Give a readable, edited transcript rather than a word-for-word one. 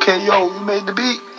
K.O, you made the beat.